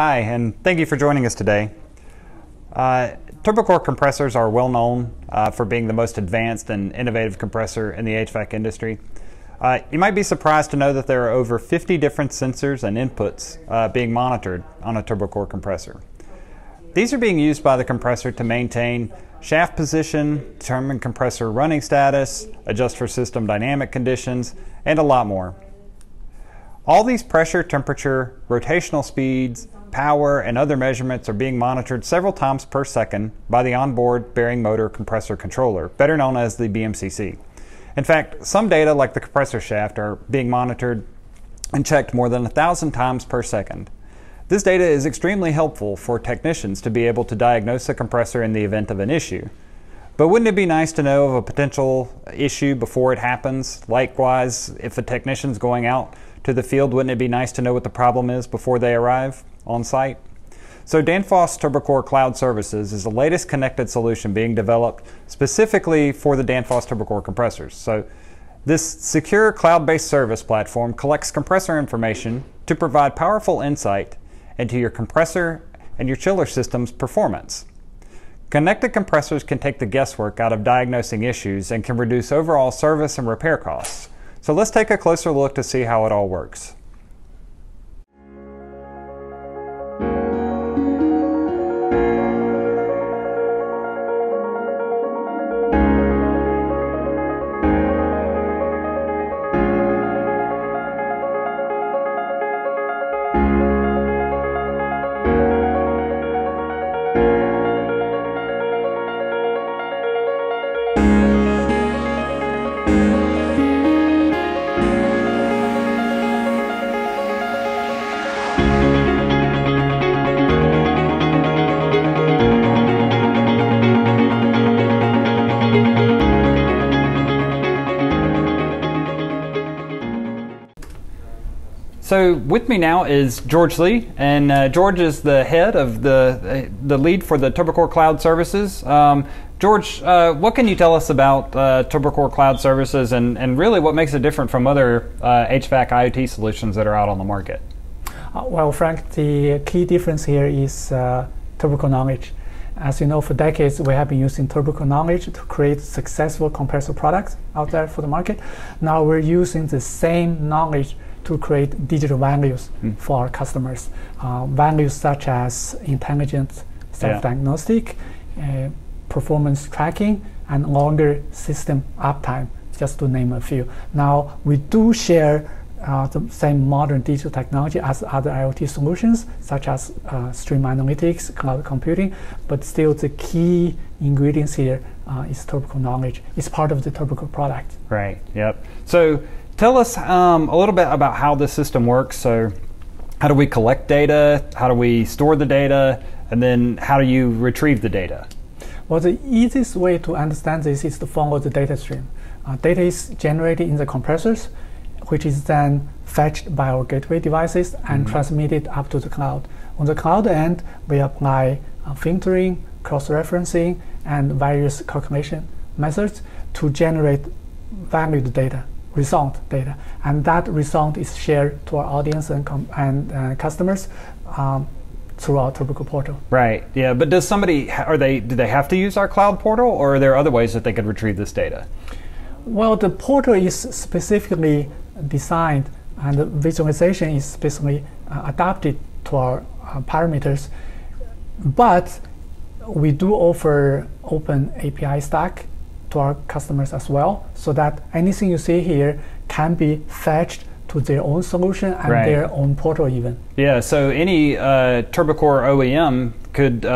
Hi, and thank you for joining us today. Turbocor compressors are well known for being the most advanced and innovative compressor in the HVAC industry. You might be surprised to know that there are over 50 different sensors and inputs being monitored on a Turbocor compressor. These are being used by the compressor to maintain shaft position, determine compressor running status, adjust for system dynamic conditions, and a lot more. All these pressure, temperature, rotational speeds, power, and other measurements are being monitored several times per second by the onboard bearing motor compressor controller, better known as the BMCC. In fact, some data like the compressor shaft are being monitored and checked more than 1,000 times per second. This data is extremely helpful for technicians to be able to diagnose a compressor in the event of an issue. But wouldn't it be nice to know of a potential issue before it happens? Likewise, if a technician's going out to the field, wouldn't it be nice to know what the problem is before they arrive on site? So Danfoss Turbocor Cloud Services is the latest connected solution being developed specifically for the Danfoss Turbocor compressors. So this secure cloud-based service platform collects compressor information to provide powerful insight into your compressor and your chiller system's performance. Connected compressors can take the guesswork out of diagnosing issues and can reduce overall service and repair costs. So let's take a closer look to see how it all works. So with me now is George Lee, and George is the head of the lead for the Turbocor Cloud Services. George, what can you tell us about Turbocor Cloud Services and really what makes it different from other HVAC IoT solutions that are out on the market? Well, Frank, the key difference here is Turbocor knowledge. As you know, for decades we have been using Turbocor knowledge to create successful compressor products out there for the market. Now we're using the same knowledge to create digital values for our customers. Values such as intelligent self-diagnostic, performance tracking, and longer system uptime, just to name a few. Now, we do share the same modern digital technology as other IoT solutions, such as stream analytics, cloud computing, but still the key ingredients here is Turbocor knowledge. It's part of the Turbocor product. Right, yep. So, tell us a little bit about how this system works. So how do we collect data? How do we store the data? And then how do you retrieve the data? Well, the easiest way to understand this is to follow the data stream. Data is generated in the compressors, which is then fetched by our gateway devices and transmitted up to the cloud. On the cloud end, we apply filtering, cross-referencing, and various calculation methods to generate valued data. Result data, and that result is shared to our audience and customers through our Turbocor portal. Right. Yeah. But does somebody do they have to use our cloud portal, or are there other ways that they could retrieve this data? Well, the portal is specifically designed, and the visualization is specifically adapted to our parameters. But we do offer open API stack to our customers as well, so that anything you see here can be fetched to their own solution and their own portal even. Yeah, so any Turbocor OEM could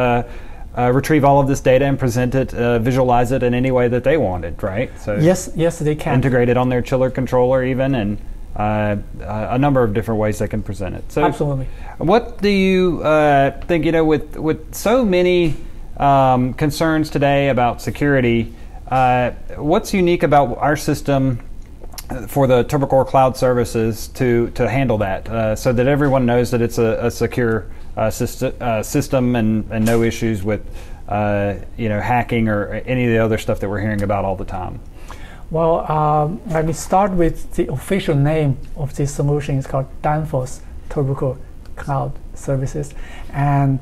retrieve all of this data and present it, visualize it in any way that they wanted, right? So yes, they can. Integrate it on their chiller controller even, and a number of different ways they can present it. So absolutely. What do you think, you know, with so many concerns today about security, what's unique about our system for the Turbocor Cloud Services to handle that so that everyone knows that it's a secure system and no issues with you know, hacking or any of the other stuff that we're hearing about all the time? Well, let me start with the official name of this solution. It's called Danfoss Turbocor cloud services, and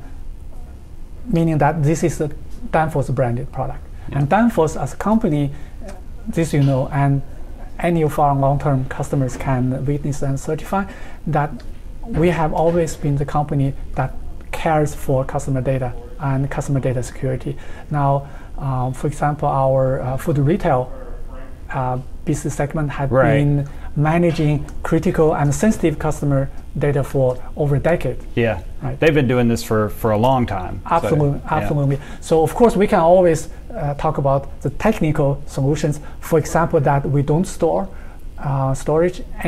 meaning that this is a Danfoss branded product. Yeah. And Danfoss as a company, this you know, and any of our long-term customers can witness and certify that we have always been the company that cares for customer data and customer data security. Now, for example, our food retail business segment had been managing critical and sensitive customer data for over a decade. Yeah, right. They've been doing this for a long time. Absolutely, so, absolutely. Yeah. So of course we can always talk about the technical solutions. For example, that we don't store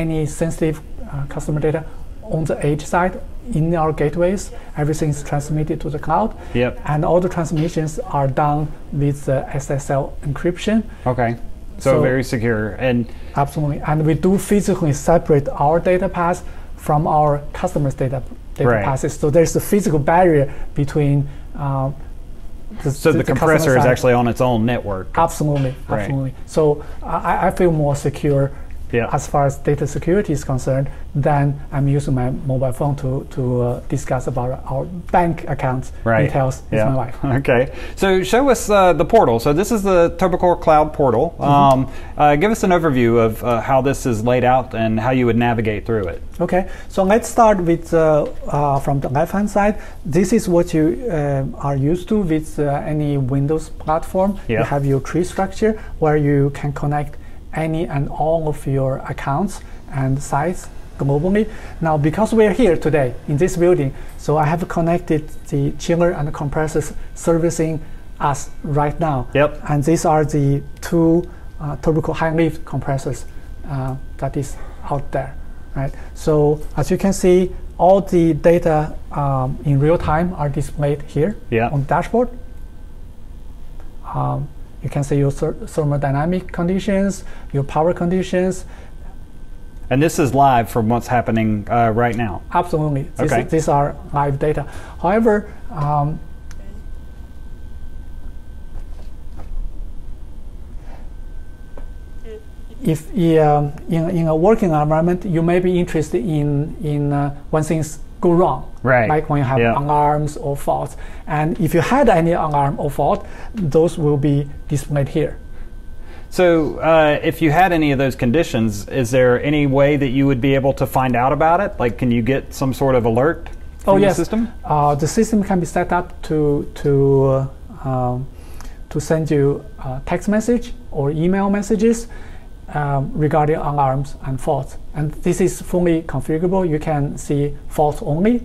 any sensitive customer data on the edge side in our gateways. Everything is transmitted to the cloud. Yep. And all the transmissions are done with SSL encryption. Okay. So very secure. And absolutely. And we do physically separate our data path from our customers' data passes. So there's a physical barrier between the compressor is actually on its own network. Absolutely. Absolutely. Right. So I feel more secure as far as data security is concerned than I'm using my mobile phone to discuss about our bank accounts details with my wife. Okay, so show us the portal. So this is the Turbocor Cloud portal. Give us an overview of how this is laid out and how you would navigate through it. Okay, so let's start with from the left-hand side. This is what you are used to with any Windows platform. Yeah. You have your tree structure where you can connect any and all of your accounts and sites globally. Now, because we're here today in this building, so I have connected the chiller and the compressors servicing us right now. Yep. And these are the two Turbocor high lift compressors that is out there, right? So as you can see, all the data in real time are displayed here on the dashboard. You can see your thermodynamic conditions, your power conditions. And this is live from what's happening right now? Absolutely. Okay. These are live data. However, if in a working environment, you may be interested in when things go wrong, like when you have alarms or faults. And if you had any alarm or fault, those will be displayed here. So if you had any of those conditions, is there any way that you would be able to find out about it? Like, can you get some sort of alert from the system? The system can be set up to send you a text message or email messages regarding alarms and faults. And this is fully configurable. You can see faults only,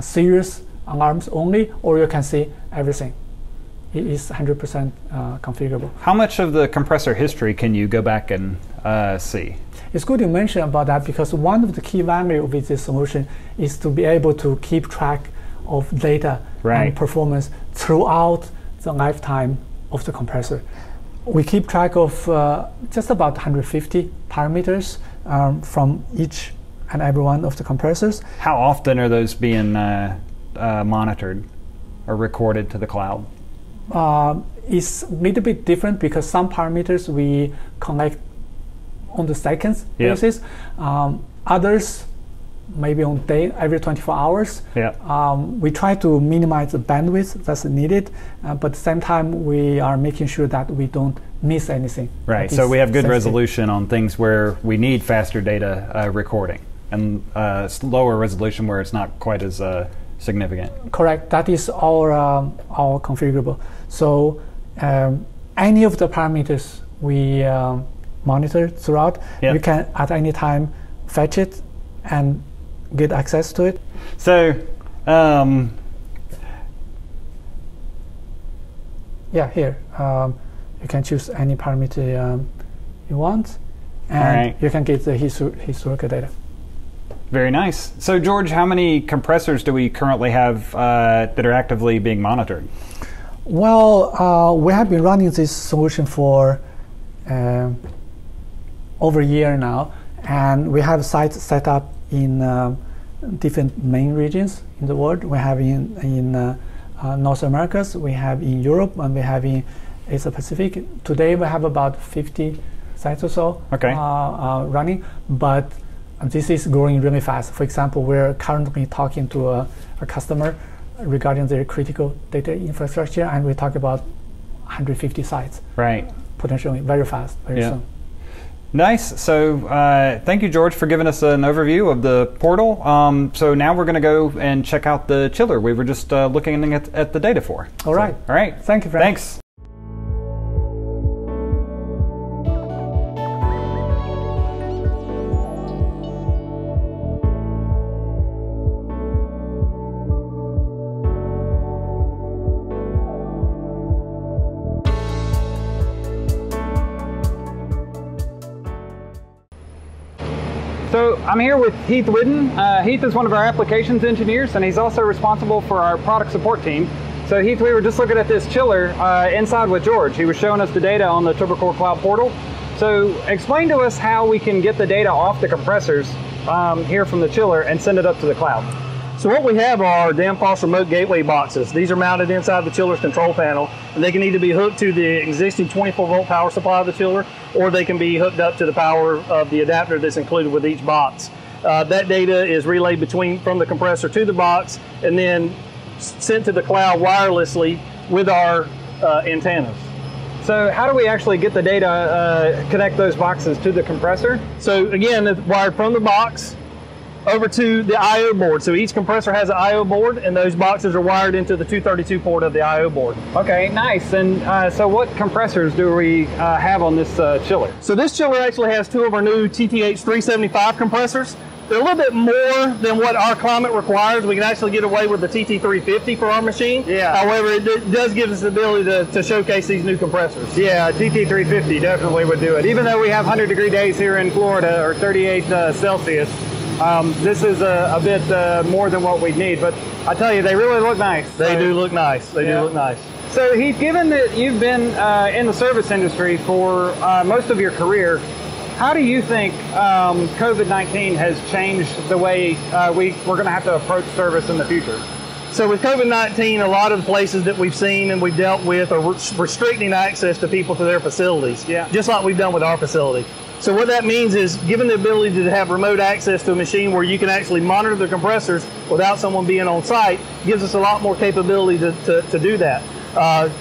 serious alarms only, or you can see everything. It is 100% configurable. How much of the compressor history can you go back and see? It's good to mention about that, because one of the key value with this solution is to be able to keep track of data and performance throughout the lifetime of the compressor. We keep track of just about 150 parameters from each and every one of the compressors. How often are those being monitored or recorded to the cloud? It's a little bit different, because some parameters we collect on the seconds basis, others maybe on day, every 24 hours. We try to minimize the bandwidth that's needed, but at the same time we are making sure that we don't miss anything. Right, so we have good resolution on things where we need faster data recording, and slower resolution where it's not quite as significant. Correct, that is our configurable. So any of the parameters we monitor throughout, you can at any time fetch it and get access to it. So, here you can choose any parameter you want, and you can get the historical data. Very nice. So, George, how many compressors do we currently have that are actively being monitored? Well, we have been running this solution for over a year now, and we have sites set up in different main regions in the world. We have in North Americas, we have in Europe, and we have in Asia Pacific. Today we have about 50 sites or so running, but This is growing really fast. For example, we're currently talking to a customer regarding their critical data infrastructure, and we talk about 150 sites. Right. Potentially very fast, very soon. Nice. So thank you, George, for giving us an overview of the portal. So now we're going to go and check out the chiller we were just looking at the data for. All right. All right. Thank you, Frank. Thanks. So I'm here with Heath Whidden. Heath is one of our applications engineers, and he's also responsible for our product support team. So Heath, we were just looking at this chiller inside with George. He was showing us the data on the Turbocor Cloud Portal. So explain to us how we can get the data off the compressors here from the chiller and send it up to the cloud. So what we have are Danfoss remote gateway boxes. These are mounted inside the chiller's control panel, and they can either be hooked to the existing 24-volt power supply of the chiller, or they can be hooked up to the power of the adapter that's included with each box. That data is relayed from the compressor to the box, and then sent to the cloud wirelessly with our antennas. So how do we actually get the data, connect those boxes to the compressor? So again, it's wired from the box over to the I.O. board. So each compressor has an I.O. board, and those boxes are wired into the 232 port of the I.O. board. Okay, nice. And so what compressors do we have on this chiller? So this chiller actually has two of our new TTH375 compressors. They're a little bit more than what our climate requires. We can actually get away with the TT350 for our machine. Yeah. However, it does give us the ability to showcase these new compressors. Yeah, TT350 definitely would do it. Even though we have 100-degree days here in Florida, or 38 Celsius, this is a bit more than what we need, but I tell you, they really look nice. They do look nice. They do look nice. So Heath, given that you've been in the service industry for most of your career, how do you think COVID-19 has changed the way we're going to have to approach service in the future? So with COVID-19, a lot of the places that we've seen and we've dealt with are restricting access to people to their facilities, just like we've done with our facility. So what that means is, given the ability to have remote access to a machine where you can actually monitor the compressors without someone being on site, gives us a lot more capability to do that.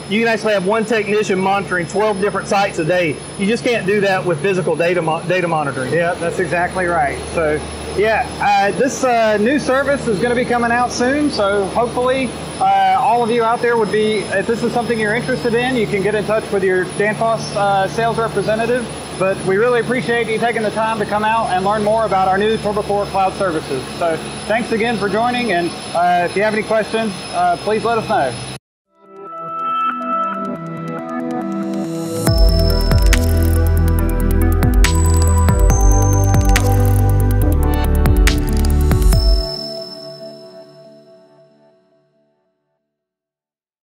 You can actually have one technician monitoring 12 different sites a day. You just can't do that with physical data monitoring. Yeah, that's exactly right. So yeah, this new service is going to be coming out soon, so hopefully all of you out there would be, if this is something you're interested in, you can get in touch with your Danfoss sales representative. But we really appreciate you taking the time to come out and learn more about our new Turbocor Cloud services. So thanks again for joining, and if you have any questions, please let us know.